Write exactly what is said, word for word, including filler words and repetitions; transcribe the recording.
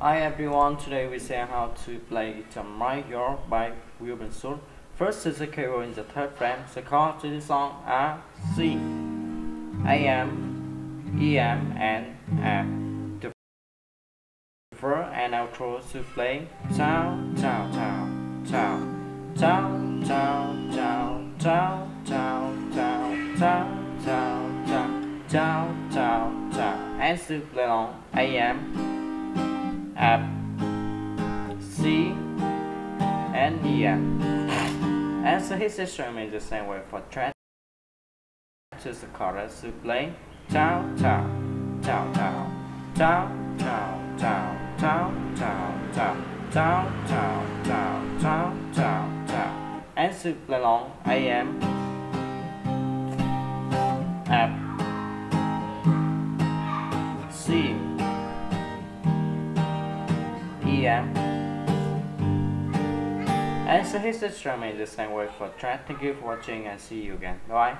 Hi everyone, today we see how to play Tamrai Your by Wilbur Soot. First is the chord in the third frame. The chords to the song are C, A M, E M, and F. The first and outro to play Tao, Tao, Tao, Tao, Tao, Tao, Tao, Tao, Tao, Tao, Tao, Tao, Tao, Tao, Tao, and to play on A M, F, C, and E. And so his instrument is the same way for track. Choose the chorus to play. Tao, tao, tao, tao, tao, tao, tao, tao, tao, tao, tao, tao, tao, tao, tao, tao. And to play along A M, F, C, E M. And so his instrument is the same way for track. Thank you for watching and see you again. Bye.